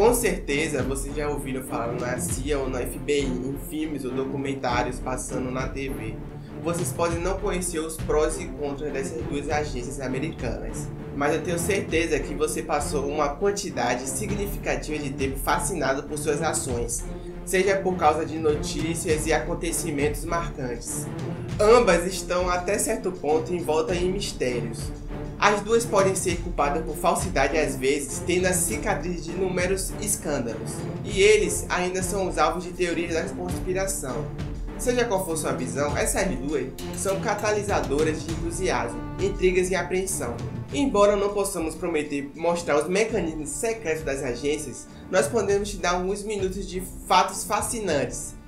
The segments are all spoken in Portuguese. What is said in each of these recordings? com certeza vocês já ouviram falar na CIA ou na FBI, em filmes ou documentários passando na TV. Vocês podem não conhecer os prós e contras dessas duas agências americanas, mas eu tenho certeza que você passou uma quantidade significativa de tempo fascinado por suas ações, seja por causa de notícias e acontecimentos marcantes. Ambas estão até certo ponto envoltas em mistérios. As duas podem ser culpadas por falsidade às vezes, tendo a cicatriz de inúmeros escândalos, e eles ainda são os alvos de teorias da conspiração. Seja qual for sua visão, essas duas são catalisadoras de entusiasmo, intrigas e apreensão. Embora não possamos prometer mostrar os mecanismos secretos das agências, nós podemos te dar alguns minutos de fatos fascinantes.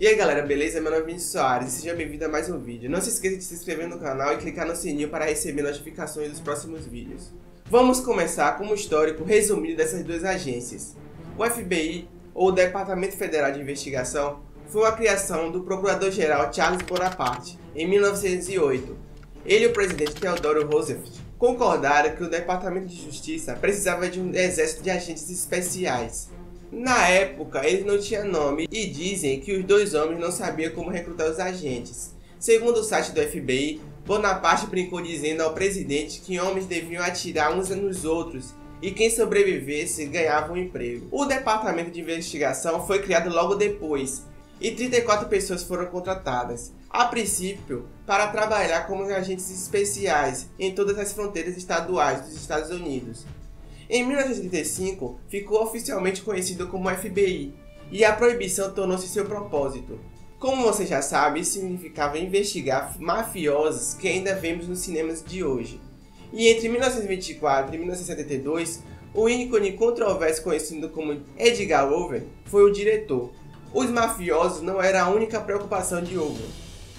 E aí galera, beleza? Meu nome é Vinicius Soares e seja bem-vindo a mais um vídeo. Não se esqueça de se inscrever no canal e clicar no sininho para receber notificações dos próximos vídeos. Vamos começar com um histórico resumido dessas duas agências. O FBI, ou Departamento Federal de Investigação, foi uma criação do Procurador-Geral Charles Bonaparte, em 1908. Ele e o presidente Theodore Roosevelt concordaram que o Departamento de Justiça precisava de um exército de agentes especiais. Na época, ele não tinha nome e dizem que os dois homens não sabiam como recrutar os agentes. Segundo o site do FBI, Bonaparte brincou dizendo ao presidente que homens deviam atirar uns nos outros e quem sobrevivesse ganhava um emprego. O Departamento de Investigação foi criado logo depois, e 34 pessoas foram contratadas, a princípio, para trabalhar como agentes especiais em todas as fronteiras estaduais dos Estados Unidos. Em 1935, ficou oficialmente conhecido como FBI, e a proibição tornou-se seu propósito. Como você já sabe, isso significava investigar mafiosos que ainda vemos nos cinemas de hoje. E entre 1924 e 1972, o ícone controverso conhecido como Edgar Hoover foi o diretor. Os mafiosos não era a única preocupação de Hoover,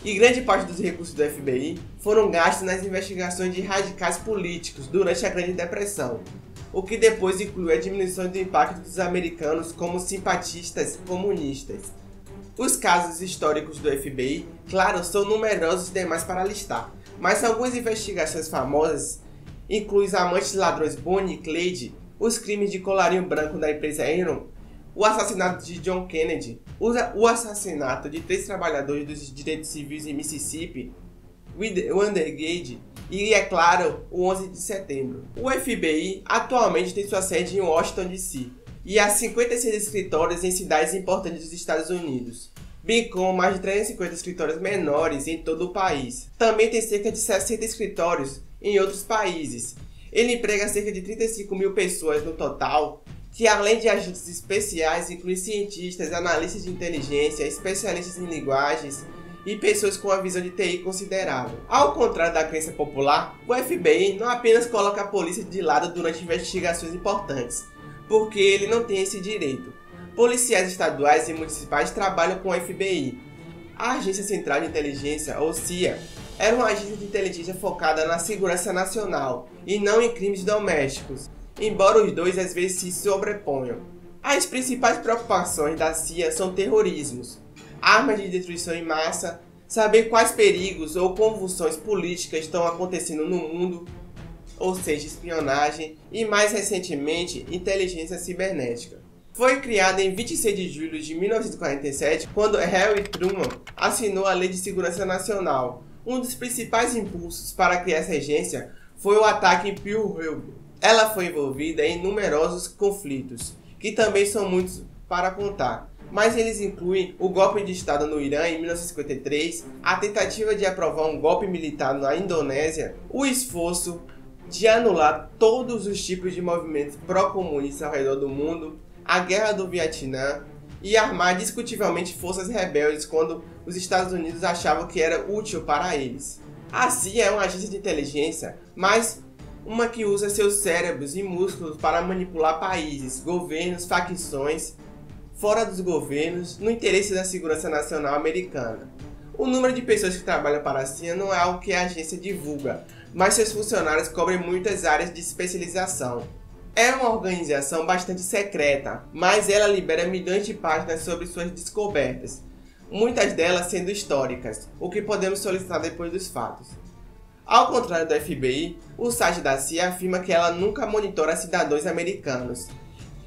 e grande parte dos recursos do FBI foram gastos nas investigações de radicais políticos durante a Grande Depressão, o que depois inclui a diminuição do impacto dos americanos como simpatistas comunistas. Os casos históricos do FBI, claro, são numerosos demais para listar, mas algumas investigações famosas incluem os amantes ladrões Bonnie e Clyde, os crimes de colarinho branco da empresa Enron, o assassinato de John Kennedy, o assassinato de 3 trabalhadores dos direitos civis em Mississippi, o Watergate e, é claro, o 11 de setembro. O FBI atualmente tem sua sede em Washington, D.C. e há 56 escritórios em cidades importantes dos Estados Unidos, bem como mais de 350 escritórios menores em todo o país. Também tem cerca de 60 escritórios em outros países. Ele emprega cerca de 35 mil pessoas no total, que além de agentes especiais, inclui cientistas, analistas de inteligência, especialistas em linguagens e pessoas com uma visão de TI considerável. Ao contrário da crença popular, o FBI não apenas coloca a polícia de lado durante investigações importantes, porque ele não tem esse direito. Policiais estaduais e municipais trabalham com o FBI. A Agência Central de Inteligência, ou CIA, era uma agência de inteligência focada na segurança nacional e não em crimes domésticos, embora os dois às vezes se sobreponham. As principais preocupações da CIA são terrorismos, armas de destruição em massa, saber quais perigos ou convulsões políticas estão acontecendo no mundo, ou seja, espionagem, e mais recentemente, inteligência cibernética. Foi criada em 26 de julho de 1947, quando Harry Truman assinou a Lei de Segurança Nacional. Um dos principais impulsos para criar essa agência foi o ataque em Pearl Harbor. Ela foi envolvida em numerosos conflitos, que também são muitos para contar, mas eles incluem o golpe de Estado no Irã em 1953, a tentativa de aprovar um golpe militar na Indonésia, o esforço de anular todos os tipos de movimentos pró-comunistas ao redor do mundo, a Guerra do Vietnã e armar discutivelmente forças rebeldes quando os Estados Unidos achavam que era útil para eles. A CIA é uma agência de inteligência, mas uma que usa seus cérebros e músculos para manipular países, governos, facções, fora dos governos, no interesse da segurança nacional americana. O número de pessoas que trabalham para a CIA não é algo que a agência divulga, mas seus funcionários cobrem muitas áreas de especialização. É uma organização bastante secreta, mas ela libera milhões de páginas sobre suas descobertas, muitas delas sendo históricas, o que podemos solicitar depois dos fatos. Ao contrário do FBI, o site da CIA afirma que ela nunca monitora cidadãos americanos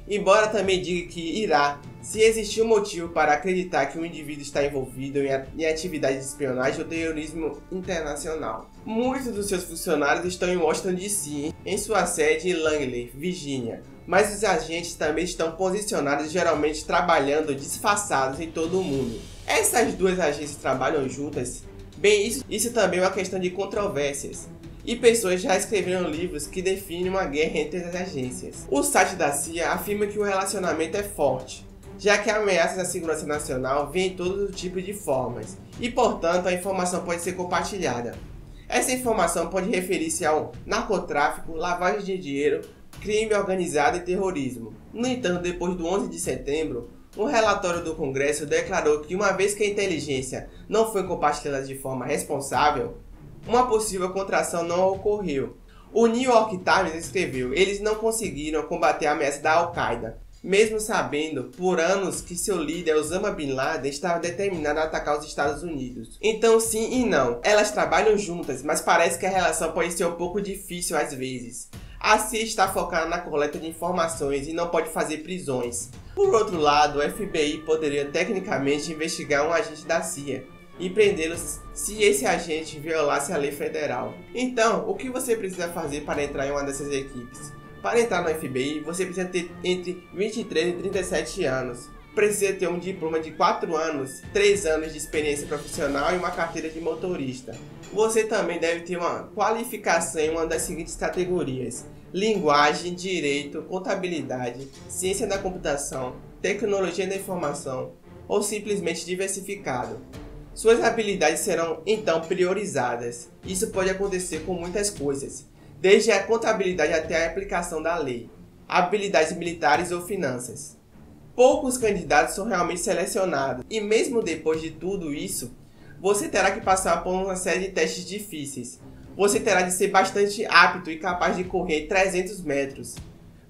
embora também diga que irá, se existir um motivo para acreditar que um indivíduo está envolvido em atividades de espionagem ou terrorismo internacional. Muitos dos seus funcionários estão em Washington DC, em sua sede em Langley, Virgínia, mas os agentes também estão posicionados, geralmente trabalhando disfarçados em todo o mundo. Essas duas agências trabalham juntas? Bem, isso também é uma questão de controvérsias. E pessoas já escreveram livros que definem uma guerra entre as agências. O site da CIA afirma que o relacionamento é forte, já que ameaças à segurança nacional vêm em todo tipo de formas, e portanto a informação pode ser compartilhada. Essa informação pode referir-se ao narcotráfico, lavagem de dinheiro, crime organizado e terrorismo. No entanto, depois do 11 de setembro, um relatório do Congresso declarou que, uma vez que a inteligência não foi compartilhada de forma responsável, uma possível contração não ocorreu. O New York Times escreveu: eles não conseguiram combater a ameaça da Al-Qaeda, mesmo sabendo por anos que seu líder Osama Bin Laden estava determinado a atacar os Estados Unidos. Então sim e não, elas trabalham juntas, mas parece que a relação pode ser um pouco difícil às vezes. A CIA está focada na coleta de informações e não pode fazer prisões. Por outro lado, o FBI poderia tecnicamente investigar um agente da CIA e prendê-los se esse agente violasse a lei federal. Então, o que você precisa fazer para entrar em uma dessas equipes? Para entrar no FBI, você precisa ter entre 23 e 37 anos, precisa ter um diploma de 4 anos, 3 anos de experiência profissional e uma carteira de motorista. Você também deve ter uma qualificação em uma das seguintes categorias: linguagem, direito, contabilidade, ciência da computação, tecnologia da informação ou simplesmente diversificado. Suas habilidades serão então priorizadas. Isso pode acontecer com muitas coisas, desde a contabilidade até a aplicação da lei, habilidades militares ou finanças. Poucos candidatos são realmente selecionados, e mesmo depois de tudo isso, você terá que passar por uma série de testes difíceis. Você terá de ser bastante apto e capaz de correr 300 metros,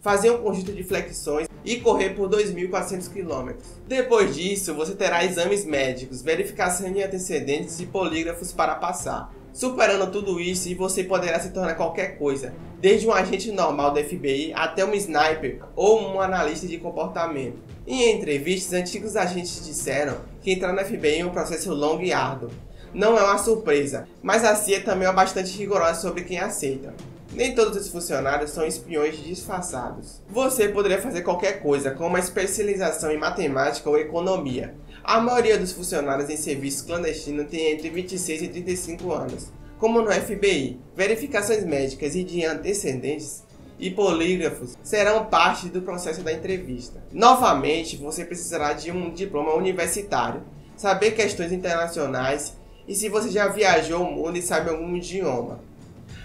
fazer um conjunto de flexões e correr por 2.400 km. Depois disso, você terá exames médicos, verificação de antecedentes e polígrafos para passar. Superando tudo isso, você poderá se tornar qualquer coisa, desde um agente normal do FBI até um sniper ou um analista de comportamento. Em entrevistas, antigos agentes disseram que entrar no FBI é um processo longo e árduo. Não é uma surpresa, mas a CIA também é bastante rigorosa sobre quem aceita. Nem todos os funcionários são espiões disfarçados. Você poderia fazer qualquer coisa, como uma especialização em matemática ou economia. A maioria dos funcionários em serviço clandestino tem entre 26 e 35 anos, como no FBI. Verificações médicas e de antecedentes e polígrafos serão parte do processo da entrevista. Novamente, você precisará de um diploma universitário, saber questões internacionais e se você já viajou o mundo e sabe algum idioma.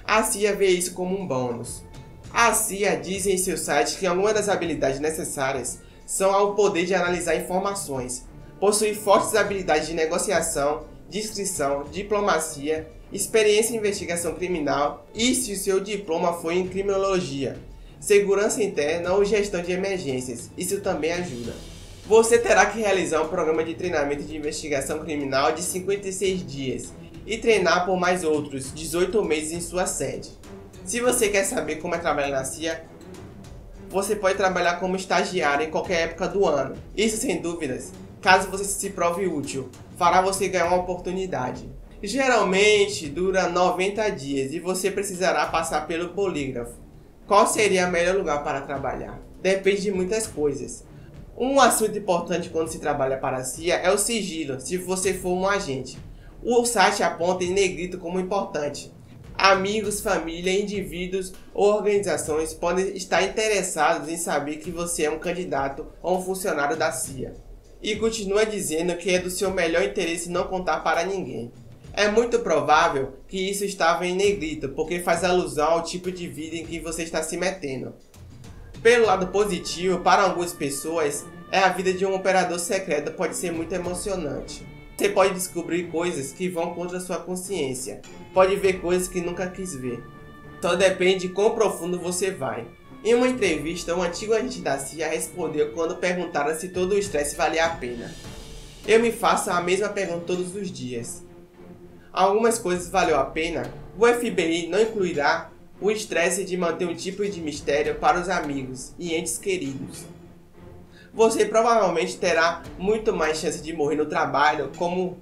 A CIA vê isso como um bônus. A CIA diz em seu site que algumas das habilidades necessárias são ao poder de analisar informações, possuir fortes habilidades de negociação, discrição, diplomacia, experiência em investigação criminal e, se o seu diploma for em criminologia, segurança interna ou gestão de emergências. Isso também ajuda. Você terá que realizar um programa de treinamento de investigação criminal de 56 dias e treinar por mais outros 18 meses em sua sede. Se você quer saber como é trabalhar na CIA, você pode trabalhar como estagiário em qualquer época do ano. Isso, sem dúvidas, caso você se prove útil, fará você ganhar uma oportunidade. Geralmente dura 90 dias e você precisará passar pelo polígrafo. Qual seria o melhor lugar para trabalhar? Depende de muitas coisas. Um assunto importante quando se trabalha para a CIA é o sigilo, se você for um agente. O site aponta em negrito como importante. Amigos, família, indivíduos ou organizações podem estar interessados em saber que você é um candidato ou um funcionário da CIA. E continua dizendo que é do seu melhor interesse não contar para ninguém. É muito provável que isso estava em negrito, porque faz alusão ao tipo de vida em que você está se metendo. Pelo lado positivo, para algumas pessoas, a vida de um operador secreto pode ser muito emocionante. Você pode descobrir coisas que vão contra sua consciência, pode ver coisas que nunca quis ver. Só depende de quão profundo você vai. Em uma entrevista, um antigo agente da CIA respondeu quando perguntaram se todo o estresse valia a pena: eu me faço a mesma pergunta todos os dias. Algumas coisas valeu a pena. O FBI não incluirá o estresse de manter um tipo de mistério para os amigos e entes queridos. você provavelmente terá muito mais chance de morrer no trabalho, como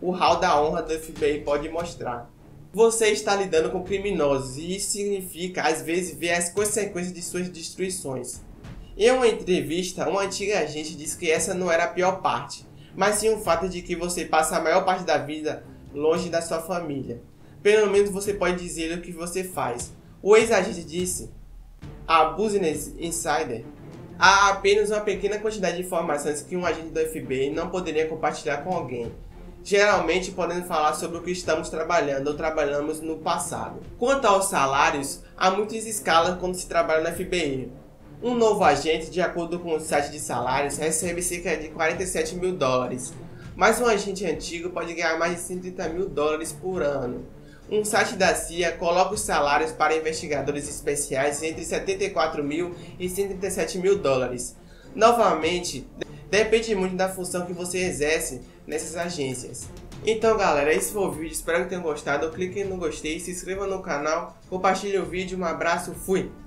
o Hall da Honra do FBI pode mostrar. Você está lidando com criminosos e isso significa, às vezes, ver as consequências de suas destruições. Em uma entrevista, um antigo agente disse que essa não era a pior parte, mas sim o fato de que você passa a maior parte da vida longe da sua família. Pelo menos você pode dizer o que você faz. O ex-agente disse a Business Insider: há apenas uma pequena quantidade de informações que um agente do FBI não poderia compartilhar com alguém, geralmente podendo falar sobre o que estamos trabalhando ou trabalhamos no passado. Quanto aos salários, há muitas escalas quando se trabalha no FBI. Um novo agente, de acordo com o site de salários, recebe cerca de 47 mil dólares, mas um agente antigo pode ganhar mais de 130 mil dólares por ano. Um site da CIA coloca os salários para investigadores especiais entre 74 mil e 137 mil dólares. Novamente, depende muito da função que você exerce nessas agências. Então galera, esse foi o vídeo, espero que tenham gostado, clique no gostei, se inscreva no canal, compartilhe o vídeo, um abraço, fui!